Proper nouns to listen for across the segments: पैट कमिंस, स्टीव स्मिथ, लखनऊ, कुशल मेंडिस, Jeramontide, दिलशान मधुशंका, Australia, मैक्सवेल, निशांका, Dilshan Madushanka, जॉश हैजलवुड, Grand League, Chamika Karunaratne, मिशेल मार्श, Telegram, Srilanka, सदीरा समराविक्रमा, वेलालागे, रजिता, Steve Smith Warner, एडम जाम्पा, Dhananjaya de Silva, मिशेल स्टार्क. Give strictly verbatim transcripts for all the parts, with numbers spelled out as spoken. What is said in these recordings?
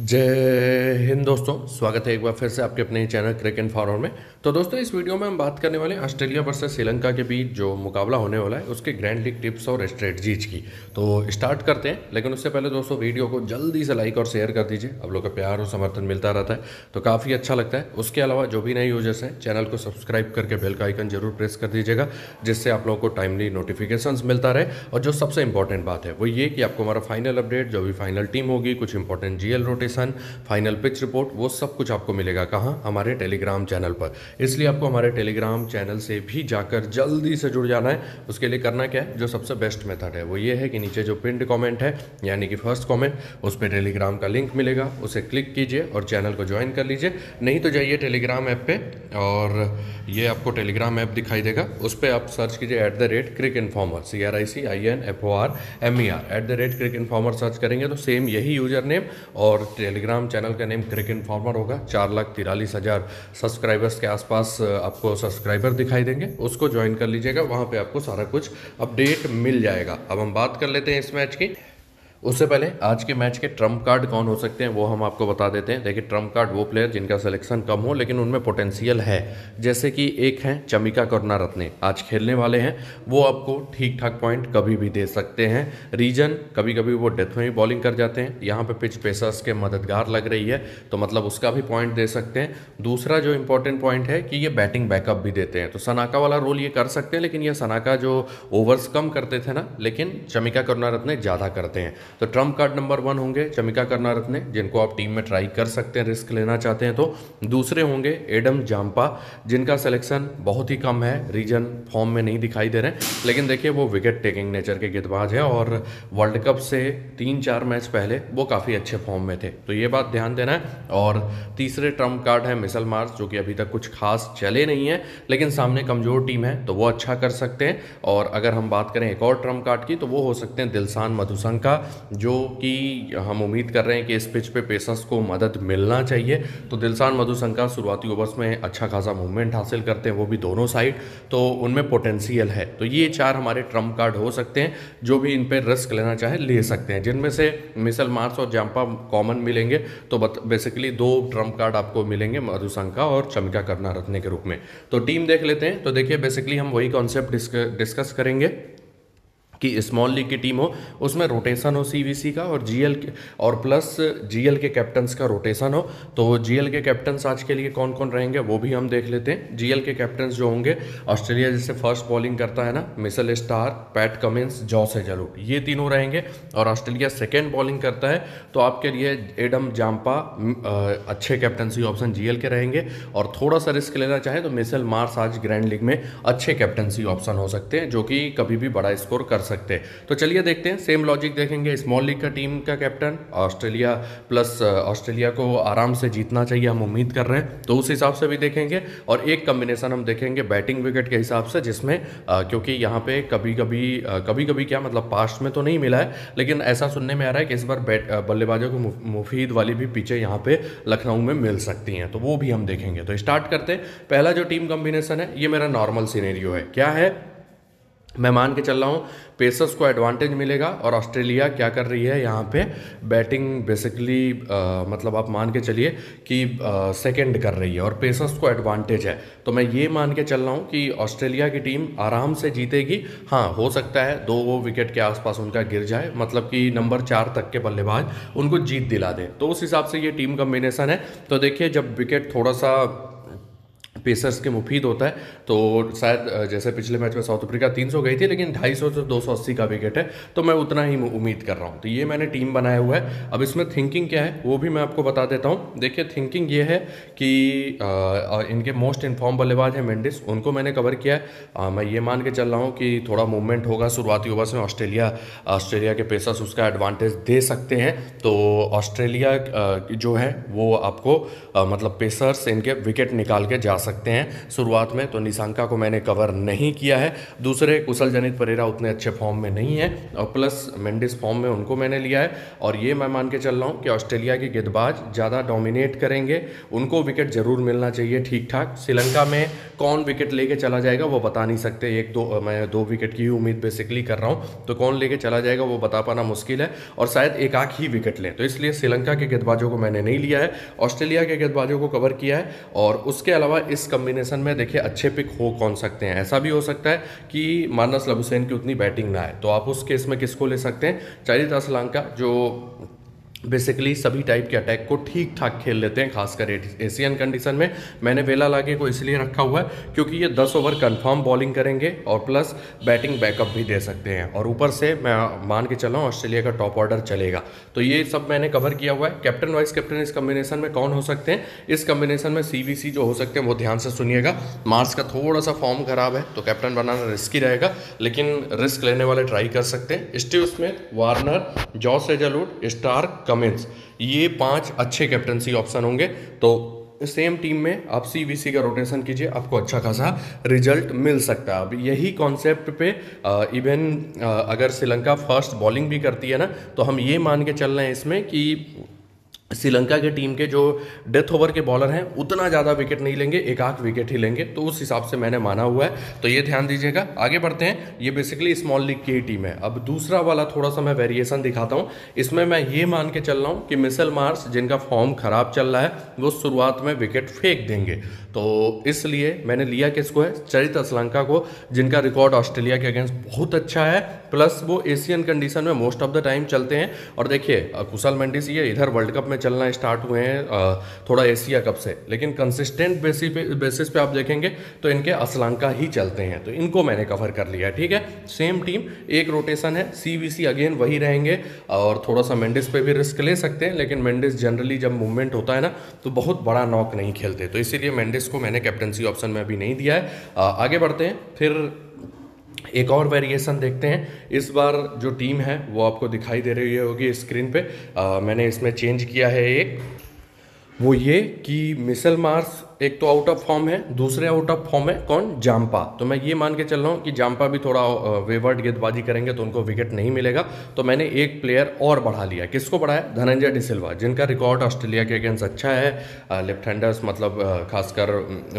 जय हिंद दोस्तों, स्वागत है एक बार फिर से आपके अपने चैनल क्रिक इन्फॉर्मर में। तो दोस्तों इस वीडियो में हम बात करने वाले हैं ऑस्ट्रेलिया वर्सेस श्रीलंका के बीच जो मुकाबला होने वाला है उसके ग्रैंड लीग टिप्स और स्ट्रेटजीज की। तो स्टार्ट करते हैं, लेकिन उससे पहले दोस्तों वीडियो को जल्दी से लाइक और शेयर कर दीजिए। आप लोग का प्यार और समर्थन मिलता रहता है तो काफ़ी अच्छा लगता है। उसके अलावा जो भी नए यूजर्स हैं चैनल को सब्सक्राइब करके बेल का आइकन जरूर प्रेस कर दीजिएगा, जिससे आप लोगों को टाइमली नोटिफिकेशन मिलता रहे। और जो सबसे इंपॉर्टेंट बात है वो ये कि आपको हमारा फाइनल अपडेट, जो भी फाइनल टीम होगी, कुछ important G L final pitch report, वो सब कुछ आपको मिलेगा कहाँ, हमारे टेलीग्राम चैनल पर। इसलिए आपको हमारे टेलीग्राम चैनल से भी जाकर जल्दी से जुड़ जाना है। उसके लिए करना क्या है, जो सबसे बेस्ट मेथड है वो ये है कि नीचे जो पिन कमेंट है यानी कि फर्स्ट कमेंट, उस पर टेलीग्राम का लिंक मिलेगा, उसे क्लिक कीजिए और चैनल को ज्वाइन कर लीजिए। नहीं तो जाइए टेलीग्राम ऐप पर, और ये आपको टेलीग्राम ऐप दिखाई देगा, उस पर आप सर्च कीजिए at the rate Crick informer, C R I C I N F O R M E R, at the rate Crick informer search करेंगे तो सेम यही यूजर नेम और टेलीग्राम चैनल का नेम क्रिक इन्फॉर्मर होगा। चार लाख तिरालीस हज़ार सब्सक्राइबर्स के आसपास आपको सब्सक्राइबर दिखाई देंगे, उसको ज्वाइन कर लीजिएगा। वहाँ पे आपको सारा कुछ अपडेट मिल जाएगा। अब हम बात कर लेते हैं इस मैच की। उससे पहले आज के मैच के ट्रम्प कार्ड कौन हो सकते हैं वो हम आपको बता देते हैं। देखिए, ट्रम्प कार्ड वो प्लेयर जिनका सिलेक्शन कम हो लेकिन उनमें पोटेंशियल है, जैसे कि एक हैं चमिका करुणारत्ने, आज खेलने वाले हैं, वो आपको ठीक ठाक पॉइंट कभी भी दे सकते हैं। रीजन, कभी कभी वो डेथ में बॉलिंग कर जाते हैं, यहाँ पर पिच पेसर्स के मददगार लग रही है तो मतलब उसका भी पॉइंट दे सकते हैं। दूसरा जो इंपॉर्टेंट पॉइंट है कि ये बैटिंग बैकअप भी देते हैं, तो सनाका वाला रोल ये कर सकते हैं, लेकिन ये सनाका जो ओवर्स कम करते थे ना, लेकिन चमिका करुणारत्ने ज़्यादा करते हैं। तो ट्रम्प कार्ड नंबर वन होंगे चमिका करुणारत्ने, जिनको आप टीम में ट्राई कर सकते हैं रिस्क लेना चाहते हैं तो। दूसरे होंगे एडम जाम्पा, जिनका सिलेक्शन बहुत ही कम है, रीजन फॉर्म में नहीं दिखाई दे रहे हैं, लेकिन देखिए वो विकेट टेकिंग नेचर के गेंदबाज हैं और वर्ल्ड कप से तीन चार मैच पहले वो काफ़ी अच्छे फॉर्म में थे, तो ये बात ध्यान देना है। और तीसरे ट्रम्प कार्ड है मिशेल मार्श, जो कि अभी तक कुछ खास चले नहीं है, लेकिन सामने कमज़ोर टीम है तो वो अच्छा कर सकते हैं। और अगर हम बात करें एक और ट्रम्प कार्ड की तो वो हो सकते हैं दिलशान मधुशंका, जो कि हम उम्मीद कर रहे हैं कि इस पिच पे पेसर्स को मदद मिलना चाहिए। तो दिलशान मधुशंका शुरुआती ओवर्स में अच्छा खासा मूवमेंट हासिल करते हैं, वो भी दोनों साइड, तो उनमें पोटेंशियल है। तो ये चार हमारे ट्रम्प कार्ड हो सकते हैं, जो भी इन पे रिस्क लेना चाहे ले सकते हैं, जिनमें से मिशेल मार्श और जाम्पा कॉमन मिलेंगे। तो बेसिकली दो ट्रम्प कार्ड आपको मिलेंगे, मधुशंका और चमिका करुणारत्ने के रूप में। तो टीम देख लेते हैं। तो देखिए बेसिकली हम वही कॉन्सेप्ट डिस्कस करेंगे कि स्मॉल लीग की टीम हो, उसमें रोटेशन हो सीवीसी का और जीएल के, और प्लस जीएल के कैप्टन्स का रोटेशन हो। तो जीएल के कैप्टन्स आज के लिए कौन कौन रहेंगे वो भी हम देख लेते हैं। जीएल के कैप्टन्स जो होंगे ऑस्ट्रेलिया, जैसे फर्स्ट बॉलिंग करता है ना, मिशेल स्टार्क, पैट कमिंस, जॉश हैजलवुड, ये तीनों रहेंगे। और ऑस्ट्रेलिया सेकेंड बॉलिंग करता है तो आपके लिए एडम जाम्पा अच्छे कैप्टनसी ऑप्शन जीएल के रहेंगे। और थोड़ा सा रिस्क लेना चाहे तो मिशेल मार्श आज ग्रैंड लीग में अच्छे कैप्टनसी ऑप्शन हो सकते हैं, जो कि कभी भी बड़ा स्कोर कर सकते हैं। तो चलिए देखते हैं, सेम लॉजिक देखेंगे। स्मॉल लीग का टीम का कैप्टन ऑस्ट्रेलिया, प्लस ऑस्ट्रेलिया को आराम से जीतना चाहिए हम उम्मीद कर रहे हैं, तो उस हिसाब से भी देखेंगे। और एक कम्बिनेशन हम देखेंगे बैटिंग विकेट के हिसाब से, जिसमें आ, क्योंकि यहाँ पे कभी कभी कभी कभी क्या मतलब पास्ट में तो नहीं मिला है, लेकिन ऐसा सुनने में आ रहा है कि इस बार बैट बल्लेबाजों को मुफीद वाली भी पिचें यहाँ पर लखनऊ में मिल सकती हैं, तो वो भी हम देखेंगे। तो स्टार्ट करते हैं। पहला जो टीम कम्बिनेशन है ये मेरा नॉर्मल सीनेरियो है। क्या है, मैं मान के चल रहा हूँ पेसर्स को एडवांटेज मिलेगा और ऑस्ट्रेलिया क्या कर रही है यहाँ पे बैटिंग बेसिकली आ, मतलब आप मान के चलिए कि सेकंड कर रही है और पेसर्स को एडवांटेज है। तो मैं ये मान के चल रहा हूँ कि ऑस्ट्रेलिया की टीम आराम से जीतेगी। हाँ, हो सकता है दो वो विकेट के आसपास उनका गिर जाए, मतलब कि नंबर चार तक के बल्लेबाज उनको जीत दिला दें, तो उस हिसाब से ये टीम कम्बिनेसन है। तो देखिए जब विकेट थोड़ा सा पेसर्स के मुफीद होता है तो शायद, जैसे पिछले मैच में साउथ अफ्रीका तीन सौ गई थी लेकिन ढाई सौ से दो सौ अस्सी का विकेट है, तो मैं उतना ही उम्मीद कर रहा हूँ। तो ये मैंने टीम बनाया हुआ है। अब इसमें थिंकिंग क्या है वो भी मैं आपको बता देता हूँ। देखिए थिंकिंग ये है कि आ, इनके मोस्ट इनफॉर्म बल्लेबाज है मेंडिस, उनको मैंने कवर किया है। आ, मैं ये मान के चल रहा हूँ कि थोड़ा मूवमेंट होगा शुरुआती ओवर्स में, ऑस्ट्रेलिया ऑस्ट्रेलिया के पेसर्स उसका एडवांटेज दे सकते हैं। तो ऑस्ट्रेलिया जो है वो आपको आ, मतलब पेसर्स इनके विकेट निकाल के जा सकते सकते हैं शुरुआत में, तो निशांका को मैंने कवर नहीं किया है। दूसरे कुशल जनित परेरा उतने अच्छे फॉर्म में नहीं है और प्लस मेंडिस फॉर्म में, उनको मैंने लिया है। और ये मैं मान के चल रहा हूँ कि ऑस्ट्रेलिया के गेंदबाज ज़्यादा डोमिनेट करेंगे, उनको विकेट ज़रूर मिलना चाहिए ठीक ठाक। श्रीलंका में कौन विकेट लेके चला जाएगा वो बता नहीं सकते, एक दो मैं दो विकेट की उम्मीद बेसिकली कर रहा हूँ, तो कौन लेके चला जाएगा वो बता पाना मुश्किल है और शायद एक आख ही विकेट लें, तो इसलिए श्रीलंका के गेंदबाजों को मैंने नहीं लिया है, ऑस्ट्रेलिया के गेंदबाजों को कवर किया है। और उसके अलावा इस कम्बिनेशन में देखिए अच्छे पिक हो कौन सकते हैं। ऐसा भी हो सकता है कि मानस लबुशेन की उतनी बैटिंग ना आए, तो आप उस केस में किसको ले सकते हैं, चारिथ असलंका जो बेसिकली सभी टाइप के अटैक को ठीक ठाक खेल लेते हैं, खासकर एशियन कंडीशन में। मैंने वेलालागे को इसलिए रखा हुआ है क्योंकि ये दस ओवर कंफर्म बॉलिंग करेंगे और प्लस बैटिंग बैकअप भी दे सकते हैं और ऊपर से मैं मान के चल रहा हूँ ऑस्ट्रेलिया का टॉप ऑर्डर चलेगा, तो ये सब मैंने कवर किया हुआ है। कैप्टन वाइस कैप्टन इस कम्बिनेशन में कौन हो सकते हैं, इस कम्बिनेशन में सी वी सी जो हो सकते हैं वो ध्यान से सुनिएगा। मार्स का थोड़ा सा फॉर्म खराब है तो कैप्टन बनाना रिस्की रहेगा, लेकिन रिस्क लेने वाले ट्राई कर सकते हैं। स्टीव स्मिथ, Warner, Josh Hazlewood, Starc, Cummins, ये पांच अच्छे कैप्टनसी ऑप्शन होंगे। तो सेम टीम में आप सी वी सी का रोटेशन कीजिए, आपको अच्छा खासा रिजल्ट मिल सकता है। अब यही कॉन्सेप्ट पे इवन अगर श्रीलंका फर्स्ट बॉलिंग भी करती है ना, तो हम ये मान के चल रहे हैं इसमें कि श्रीलंका के टीम के जो डेथ ओवर के बॉलर हैं उतना ज़्यादा विकेट नहीं लेंगे, एक आख विकेट ही लेंगे, तो उस हिसाब से मैंने माना हुआ है, तो ये ध्यान दीजिएगा। आगे बढ़ते हैं, ये बेसिकली स्मॉल लीग की ही टीम है। अब दूसरा वाला थोड़ा सा मैं वेरिएशन दिखाता हूँ, इसमें मैं ये मान के चल रहा हूँ कि मिशेल मार्श जिनका फॉर्म खराब चल रहा है वो शुरुआत में विकेट फेंक देंगे, तो इसलिए मैंने लिया किसको है, चरित असलंका को, जिनका रिकॉर्ड ऑस्ट्रेलिया के अगेंस्ट बहुत अच्छा है, प्लस वो एशियन कंडीशन में मोस्ट ऑफ द टाइम चलते हैं। और देखिए कुशल मेंडिस ये इधर वर्ल्ड कप में चलना स्टार्ट हुए हैं थोड़ा एशिया कप से, लेकिन कंसिस्टेंट बेसिस पे बेसिस पे आप देखेंगे तो इनके असलंका ही चलते हैं, तो इनको मैंने कवर कर लिया है। ठीक है, सेम टीम, एक रोटेशन है, सीवीसी अगेन वही रहेंगे और थोड़ा सा मेंडिस पे भी रिस्क ले सकते हैं, लेकिन मेंडिस जनरली जब मूवमेंट होता है ना तो बहुत बड़ा नॉक नहीं खेलते, तो इसीलिए मेंडिस को मैंने कैप्टनसी ऑप्शन में अभी नहीं दिया है। आगे बढ़ते हैं, फिर एक और वेरिएशन देखते हैं। इस बार जो टीम है वो आपको दिखाई दे रही होगी स्क्रीन पे, आ, मैंने इसमें चेंज किया है एक, वो ये कि मिशेल मार्श एक तो आउट ऑफ फॉर्म है, दूसरे आउट ऑफ फॉर्म है कौन, जाम्पा, तो मैं ये मान के चल रहा हूँ कि जाम्पा भी थोड़ा वेवर्ड गेंदबाजी करेंगे तो उनको विकेट नहीं मिलेगा, तो मैंने एक प्लेयर और बढ़ा लिया। किसको बढ़ाया, धनंजय डी सिल्वा, जिनका रिकॉर्ड ऑस्ट्रेलिया के अगेंस्ट अच्छा है, लेफ्ट हैंडर्स मतलब खासकर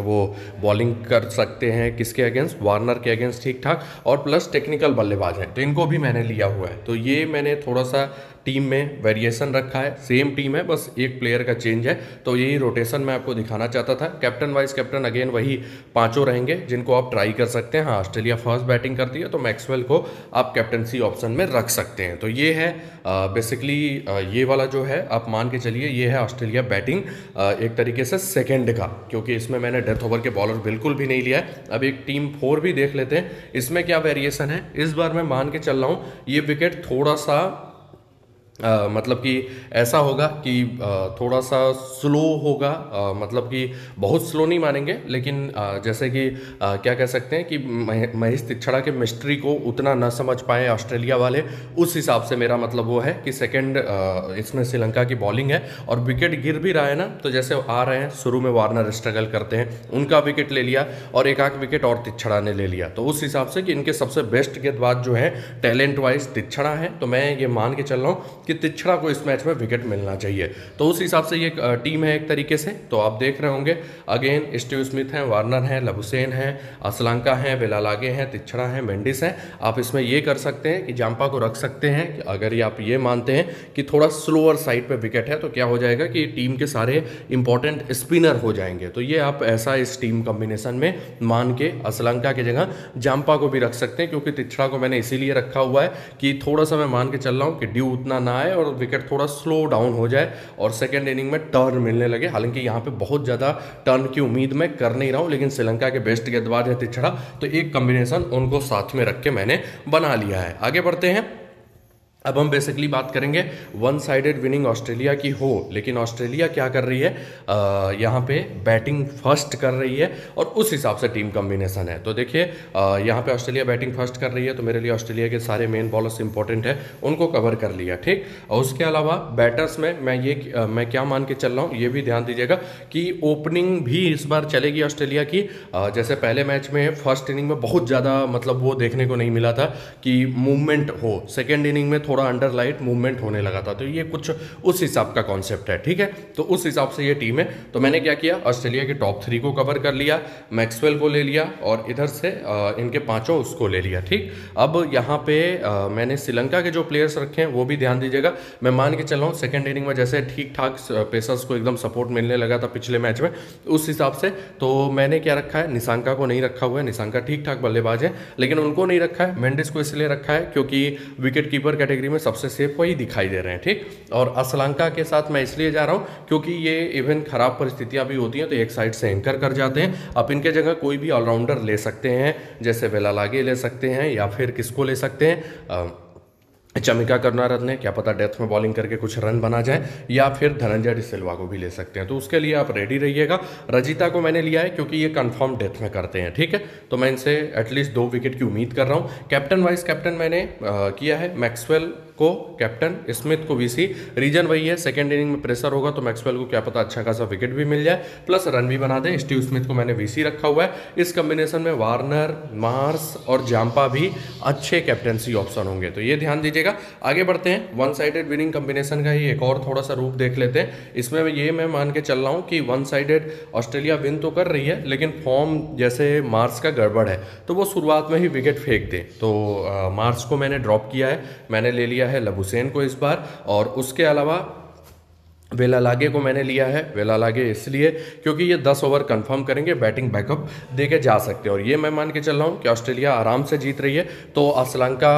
वो बॉलिंग कर सकते हैं किसके अगेंस्ट, वार्नर के अगेंस्ट ठीक ठाक, और प्लस टेक्निकल बल्लेबाज है, तो इनको भी मैंने लिया हुआ है। तो ये मैंने थोड़ा सा टीम में वेरिएशन रखा है, सेम टीम है बस एक प्लेयर का चेंज है, तो यही रोटेशन मैं आपको दिखाना चाहता था। कैप्टन वाइस कैप्टन अगेन वही पांचों रहेंगे जिनको आप ट्राई कर सकते हैं। हाँ, ऑस्ट्रेलिया फर्स्ट बैटिंग करती है तो मैक्सवेल को आप कैप्टनसी ऑप्शन में रख सकते हैं। तो ये है बेसिकली ये वाला जो है आप मान के चलिए ये है ऑस्ट्रेलिया बैटिंग आ, एक तरीके से सेकेंड का, क्योंकि इसमें मैंने डेथ ओवर के बॉलर बिल्कुल भी नहीं लिया है। अब एक टीम फोर भी देख लेते हैं, इसमें क्या वेरिएशन है। इस बार मैं मान के चल रहा हूँ ये विकेट थोड़ा सा Uh, मतलब कि ऐसा होगा कि uh, थोड़ा सा स्लो होगा, uh, मतलब कि बहुत स्लो नहीं मानेंगे, लेकिन uh, जैसे कि uh, क्या कह सकते हैं कि महेश तीक्षणा के मिस्ट्री को उतना ना समझ पाए ऑस्ट्रेलिया वाले, उस हिसाब से मेरा मतलब वो है कि सेकंड uh, इसमें श्रीलंका की बॉलिंग है और विकेट गिर भी रहा है ना, तो जैसे आ रहे हैं शुरू में वार्नर स्ट्रगल करते हैं, उनका विकेट ले लिया और एक आख विकेट और तीक्षणा ने ले लिया, तो उस हिसाब से कि इनके सबसे बेस्ट गेंदबाज जो है टैलेंट वाइज तीक्षणा है, तो मैं ये मान के चल रहा हूँ कि तीक्षणा को इस मैच में विकेट मिलना चाहिए, तो उस हिसाब से ये टीम है एक तरीके से। तो आप देख रहे होंगे अगेन स्टीव स्मिथ हैं, वार्नर हैं, लबुशेन हैं, असलंका हैं, वेलालागे हैं, तीक्षणा हैं, मेंडिस हैं। आप इसमें ये कर सकते हैं कि जाम्पा को रख सकते हैं कि अगर ये आप ये मानते हैं कि थोड़ा स्लोअर साइड पर विकेट है, तो क्या हो जाएगा कि टीम के सारे इंपॉर्टेंट स्पिनर हो जाएंगे, तो ये आप ऐसा इस टीम कॉम्बिनेशन में मान के असलंका की जगह जाम्पा को भी रख सकते हैं, क्योंकि तीक्षणा को मैंने इसीलिए रखा हुआ है कि थोड़ा सा मैं मान के चल रहा हूँ कि ड्यू उतना आए और विकेट थोड़ा स्लो डाउन हो जाए और सेकेंड इनिंग में टर्न मिलने लगे। हालांकि यहाँ पे बहुत ज़्यादा टर्न की उम्मीद मैं कर नहीं रहा हूँ, लेकिन श्रीलंका के बेस्ट गेंदबाज है तीक्षणा, तो एक कम्बिनेशन उनको साथ में रख के मैंने बना लिया है। आगे बढ़ते हैं, अब हम बेसिकली बात करेंगे वन साइडेड विनिंग ऑस्ट्रेलिया की हो, लेकिन ऑस्ट्रेलिया क्या कर रही है, आ, यहाँ पे बैटिंग फर्स्ट कर रही है और उस हिसाब से टीम कम्बिनेशन है। तो देखिए यहाँ पे ऑस्ट्रेलिया बैटिंग फर्स्ट कर रही है तो मेरे लिए ऑस्ट्रेलिया के सारे मेन बॉलर्स इंपॉर्टेंट है, उनको कवर कर लिया, ठीक। और उसके अलावा बैटर्स में मैं ये मैं क्या मान के चल रहा हूँ ये भी ध्यान दीजिएगा कि ओपनिंग भी इस बार चलेगी ऑस्ट्रेलिया की। आ, जैसे पहले मैच में फर्स्ट इनिंग में बहुत ज़्यादा मतलब वो देखने को नहीं मिला था कि मूवमेंट हो, सेकेंड इनिंग में थोड़ा अंडरलाइट मूवमेंट होने लगा था, तो ये कुछ उस हिसाब का कॉन्सेप्ट है, ठीक है। तो उस हिसाब से ये टीम है। तो मैंने क्या किया, ऑस्ट्रेलिया के टॉप थ्री को कवर कर लिया, मैक्सवेल को ले लिया और इधर से इनके पांचों उसको ले लिया, ठीक। अब यहाँ पे मैंने श्रीलंका के जो प्लेयर्स रखे हैं वो भी ध्यान दीजिएगा। मैं मान के चल रहा हूँ सेकेंड इनिंग में जैसे ठीक ठाक पेसर्स को एकदम सपोर्ट मिलने लगा था पिछले मैच में, उस हिसाब से तो मैंने क्या रखा है, निशांका को नहीं रखा हुआ है, निशांका ठीक ठाक बल्लेबाज है लेकिन उनको नहीं रखा है, मेंडिस को इसलिए रखा है क्योंकि विकेट कीपर कैटेगरी में सबसे सेफ वही दिखाई दे रहे हैं, ठीक। और असलंका के साथ मैं इसलिए जा रहा हूं क्योंकि ये इवन खराब परिस्थितियां भी होती हैं तो एक साइड से एंकर कर जाते हैं। आप इनके जगह कोई भी ऑलराउंडर ले सकते हैं, जैसे वेलालागे ले सकते हैं या फिर किसको ले सकते हैं, चमिका करुणारत्ने, क्या पता डेथ में बॉलिंग करके कुछ रन बना जाए, या फिर धनंजय डी सिल्वा को भी ले सकते हैं, तो उसके लिए आप रेडी रहिएगा। रजिता को मैंने लिया है क्योंकि ये कंफर्म डेथ में करते हैं, ठीक है, तो मैं इनसे एटलीस्ट दो विकेट की उम्मीद कर रहा हूँ। कैप्टन वाइस कैप्टन मैंने आ, किया है, मैक्सवेल को कैप्टन, स्मिथ को वीसी। रीजन वही है, सेकेंड इनिंग में प्रेशर होगा तो मैक्सवेल को क्या पता अच्छा खासा विकेट भी मिल जाए प्लस रन भी बना दे। स्टीव स्मिथ को मैंने वीसी रखा हुआ है। इस कम्बिनेशन में वार्नर, मार्स और जाम्पा भी अच्छे कैप्टनसी ऑप्शन होंगे, तो ये ध्यान दीजिएगा। आगे बढ़ते हैं, वन साइडेड विनिंग कम्बिनेशन का ही एक और थोड़ा सा रूप देख लेते हैं। इसमें ये मैं मान के चल रहा हूँ कि वन साइडेड ऑस्ट्रेलिया विन तो कर रही है लेकिन फॉर्म जैसे मार्स का गड़बड़ है तो वो शुरुआत में ही विकेट फेंक दे, तो आ, मार्स को मैंने ड्रॉप किया है, मैंने ले लिया है लबुसेन को इस बार। और उसके अलावा वेलालागे को मैंने लिया है, वेलालागे इसलिए क्योंकि ये दस ओवर कंफर्म करेंगे, बैटिंग बैकअप देके जा सकते हैं। और ये मैं मान के चल रहा हूँ कि ऑस्ट्रेलिया आराम से जीत रही है तो असलंका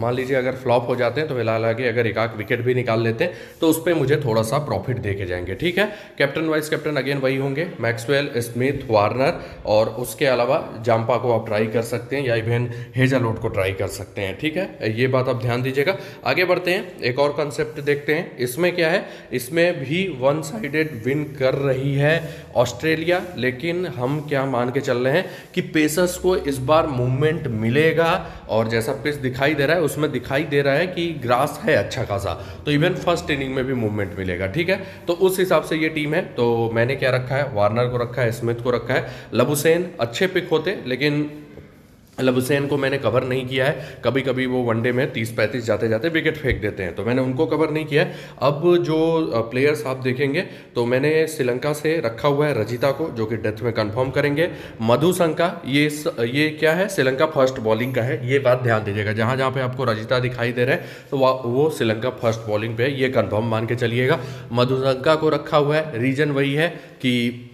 मान लीजिए अगर फ्लॉप हो जाते हैं तो वेलालागे अगर एक आध विकेट भी निकाल लेते हैं तो उस पर मुझे थोड़ा सा प्रॉफिट दे के जाएंगे, ठीक है। कैप्टन वाइस कैप्टन अगेन वही होंगे, मैक्सवेल, स्मिथ, वार्नर और उसके अलावा जाम्पा को आप ट्राई कर सकते हैं या इवन हेजलवुड को ट्राई कर सकते हैं, ठीक है, ये बात आप ध्यान दीजिएगा। आगे बढ़ते हैं, एक और कंसेप्ट देखते हैं। इसमें क्या है, इसमें भी वन साइडेड विन कर रही है ऑस्ट्रेलिया लेकिन हम क्या मान के चल रहे हैं कि पेसर्स को इस बार मूवमेंट मिलेगा और जैसा पिच दिखाई दे रहा है उसमें दिखाई दे रहा है कि ग्रास है अच्छा खासा, तो इवन फर्स्ट इनिंग में भी मूवमेंट मिलेगा, ठीक है। तो उस हिसाब से ये टीम है। तो मैंने क्या रखा है, वार्नर को रखा है, स्मिथ को रखा है, लबुसेन अच्छे पिक होते लेकिन लबुसेन को मैंने कवर नहीं किया है, कभी कभी वो वनडे में तीस पैंतीस जाते जाते विकेट फेंक देते हैं तो मैंने उनको कवर नहीं किया है। अब जो प्लेयर्स आप देखेंगे तो मैंने श्रीलंका से रखा हुआ है रजिता को जो कि डेथ में कंफर्म करेंगे, मधुशंका, ये ये क्या है श्रीलंका फर्स्ट बॉलिंग का है, ये बात ध्यान दीजिएगा। जहाँ जहाँ पे आपको रजिता दिखाई दे रहा है तो वो श्रीलंका फर्स्ट बॉलिंग पे है, ये कन्फर्म मान के चलिएगा। मधुशंका को रखा हुआ है, रीजन वही है कि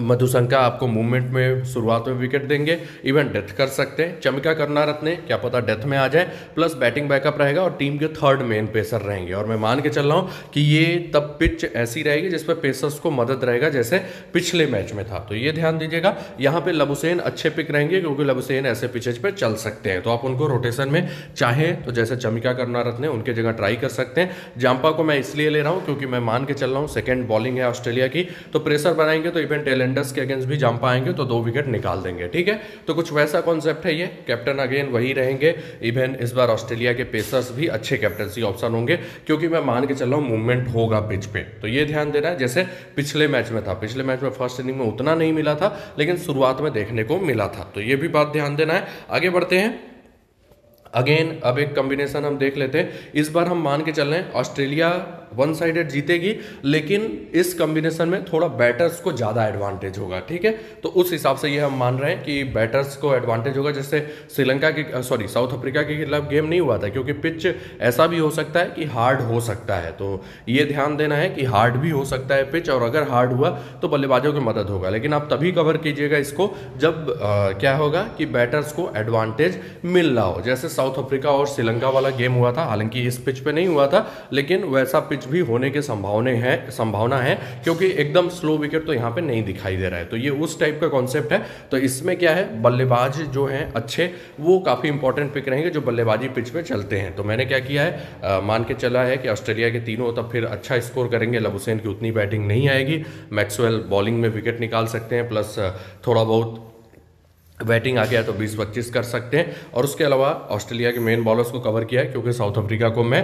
मधुशंका आपको मूवमेंट में शुरुआत में विकेट देंगे, इवन डेथ कर सकते हैं। चमिका करुणारत्ने क्या पता डेथ में आ जाए, प्लस बैटिंग बैकअप रहेगा और टीम के थर्ड मेन पेसर रहेंगे। और मैं मान के चल रहा हूँ कि ये तब पिच ऐसी रहेगी जिस पर पेसर्स को मदद रहेगा जैसे पिछले मैच में था, तो ये ध्यान दीजिएगा। यहाँ पे लबुसेन अच्छे पिक रहेंगे क्योंकि लबुसेन ऐसे पिचेज पर चल सकते हैं तो आप उनको रोटेशन में चाहें तो जैसे चमिका करुणारत्ने उनके जगह ट्राई कर सकते हैं। जाम्पा को मैं इसलिए ले रहा हूँ क्योंकि मैं मान के चल रहा हूँ सेकेंड बॉलिंग है ऑस्ट्रेलिया की तो प्रेशर बनाएंगे तो इवन लेंडर्स के अगेंस्ट भी जाम्पा आएंगे तो दो विकेट निकाल देंगे, ठीक है। तो कुछ वैसा कॉन्सेप्ट है ये। कैप्टन अगेन वही रहेंगे, इवन इस बार ऑस्ट्रेलिया के पेसर्स भी अच्छे कैप्टनसी ऑप्शन होंगे क्योंकि मैं मान के चल रहा हूँ मूवमेंट होगा पिच पे, तो ये ध्यान देना है जैसे पिछले मैच में था। पिछले मैच में फर्स्ट इनिंग में उतना नहीं मिला था लेकिन शुरुआत में देखने को मिला था, तो ये भी बात ध्यान देना है। आगे बढ़ते हैं, अगेन अब एक कम्बिनेशन हम देख लेते हैं। इस बार हम मान के चल रहे हैं ऑस्ट्रेलिया वन साइडेड जीतेगी लेकिन इस कम्बिनेशन में थोड़ा बैटर्स को ज़्यादा एडवांटेज होगा, ठीक है। तो उस हिसाब से ये हम मान रहे हैं कि बैटर्स को एडवांटेज होगा। जैसे श्रीलंका के सॉरी साउथ अफ्रीका के खिलाफ गेम नहीं हुआ था क्योंकि पिच ऐसा भी हो सकता है कि हार्ड हो सकता है, तो ये ध्यान देना है कि हार्ड भी हो सकता है पिच और अगर हार्ड हुआ तो बल्लेबाजों की मदद होगा लेकिन आप तभी कवर कीजिएगा इसको जब आ, क्या होगा कि बैटर्स को एडवांटेज मिल रहा हो, जैसे साउथ अफ्रीका और श्रीलंका वाला गेम हुआ था। हालांकि इस पिच पर नहीं हुआ था लेकिन वैसा पिच सिक्स भी होने के संभावना है संभावना है क्योंकि एकदम स्लो विकेट तो यहाँ पे नहीं दिखाई दे रहा है। तो ये उस टाइप का कॉन्सेप्ट है। तो इसमें क्या है, बल्लेबाज जो हैं अच्छे वो काफ़ी इंपॉर्टेंट पिक रहेंगे जो बल्लेबाजी पिच पे चलते हैं। तो मैंने क्या किया है, आ, मान के चला है कि ऑस्ट्रेलिया के तीनों तब फिर अच्छा स्कोर करेंगे, लबुसेन की उतनी बैटिंग नहीं आएगी, मैक्सवेल बॉलिंग में विकेट निकाल सकते हैं, प्लस थोड़ा बहुत बैटिंग आ गया तो बीस पच्चीस कर सकते हैं। और उसके अलावा ऑस्ट्रेलिया के मेन बॉलर्स को कवर किया है क्योंकि साउथ अफ्रीका को मैं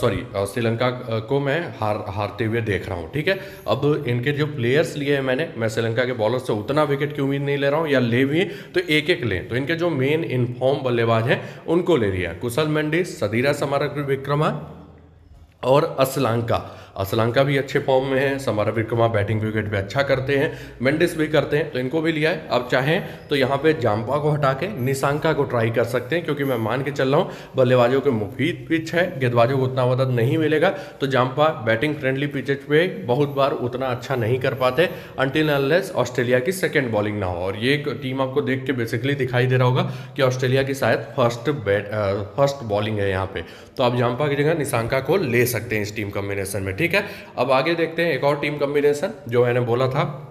सॉरी श्रीलंका को मैं हार हारते हुए देख रहा हूँ। ठीक है, अब इनके जो प्लेयर्स लिए हैं मैंने, मैं श्रीलंका के बॉलर्स से उतना विकेट की उम्मीद नहीं ले रहा हूँ, या ले भी तो एक एक लें, तो इनके जो मेन इनफॉर्म बल्लेबाज हैं उनको ले लिया, कुशल मंडी, सदीरा समराविक्रमा और असलांका। असलांका भी अच्छे फॉर्म में है, समाराविक्रमा बैटिंग विकेट पे अच्छा करते हैं, मेंडिस भी करते हैं, तो इनको भी लिया है। अब चाहें तो यहाँ पे जाम्पा को हटा के निशांका को ट्राई कर सकते हैं क्योंकि मैं मान के चल रहा हूँ बल्लेबाजों के मुफीद पिच है, गेंदबाजों को उतना मदद नहीं मिलेगा। तो जाम्पा बैटिंग फ्रेंडली पिच पे बहुत बार उतना अच्छा नहीं कर पाते अनटिल अनलेस ऑस्ट्रेलिया की सेकेंड बॉलिंग ना हो। और ये टीम आपको देख के बेसिकली दिखाई दे रहा होगा कि ऑस्ट्रेलिया की शायद फर्स्ट बैट फर्स्ट बॉलिंग है यहाँ पर। तो आप जाम्पा की जगह निशांका को ले सकते हैं इस टीम कॉम्बिनेशन में। ठीक है, अब आगे देखते हैं एक और टीम कॉम्बिनेशन जो मैंने बोला था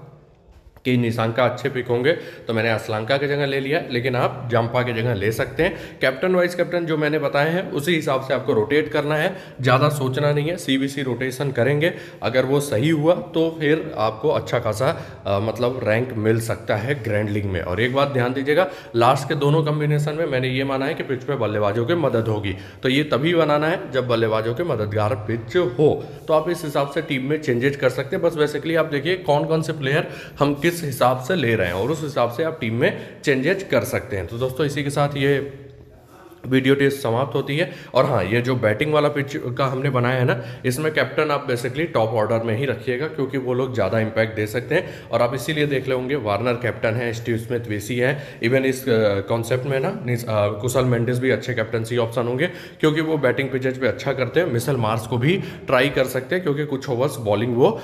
कि निशांका अच्छे पिक होंगे, तो मैंने असलांका की जगह ले लिया, लेकिन आप जाम्पा की जगह ले सकते हैं। कैप्टन वाइस कैप्टन जो मैंने बताए हैं उसी हिसाब से आपको रोटेट करना है, ज़्यादा सोचना नहीं है, सीबीसी रोटेशन करेंगे, अगर वो सही हुआ तो फिर आपको अच्छा खासा आ, मतलब रैंक मिल सकता है ग्रैंड लीग में। और एक बात ध्यान दीजिएगा, लास्ट के दोनों कॉम्बिनेशन में मैंने ये माना है कि पिच पर बल्लेबाजों की मदद होगी, तो ये तभी बनाना है जब बल्लेबाजों के मददगार पिच हो। तो आप इस हिसाब से टीम में चेंजेज कर सकते हैं। बस बेसिकली आप देखिए कौन कौन से प्लेयर हम किस हिसाब से ले रहे हैं और उस हिसाब से आप टीम में चेंजेज कर सकते हैं। तो दोस्तों इसी के साथ ये वीडियो टेस्ट समाप्त होती है। और हाँ, ये जो बैटिंग वाला पिच का हमने बनाया है ना, इसमें कैप्टन आप बेसिकली टॉप ऑर्डर में ही रखिएगा क्योंकि वो लोग ज़्यादा इंपैक्ट दे सकते हैं। और आप इसीलिए देख ले होंगे वार्नर कैप्टन है, स्टीव स्मिथ वेसी है, इवन इस कॉन्सेप्ट में ना कुशल मेंडिस भी अच्छे कैप्टनसी ऑप्शन होंगे क्योंकि वो बैटिंग पिचेज पर अच्छा करते हैं। मिशेल मार्श को भी ट्राई कर सकते हैं क्योंकि कुछ ओवर्स बॉलिंग वो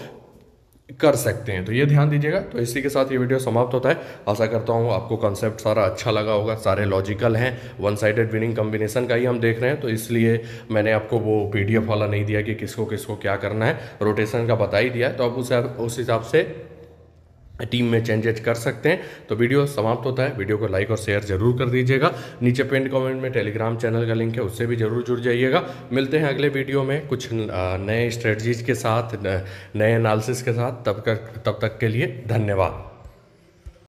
कर सकते हैं। तो ये ध्यान दीजिएगा। तो इसी के साथ ये वीडियो समाप्त होता है। आशा करता हूँ आपको कॉन्सेप्ट सारा अच्छा लगा होगा, सारे लॉजिकल हैं, वन साइडेड विनिंग कॉम्बिनेशन का ही हम देख रहे हैं, तो इसलिए मैंने आपको वो पीडीएफ वाला नहीं दिया कि किसको किसको क्या करना है, रोटेशन का बता ही दिया है। तो आप उस उस हिसाब से टीम में चेंजेज कर सकते हैं। तो वीडियो समाप्त होता है। वीडियो को लाइक और शेयर जरूर कर दीजिएगा। नीचे पिन कमेंट में टेलीग्राम चैनल का लिंक है, उससे भी जरूर जुड़ जाइएगा। मिलते हैं अगले वीडियो में कुछ नए स्ट्रेटजीज के साथ, नए एनालिसिस के साथ। तब तक तब तक के लिए धन्यवाद।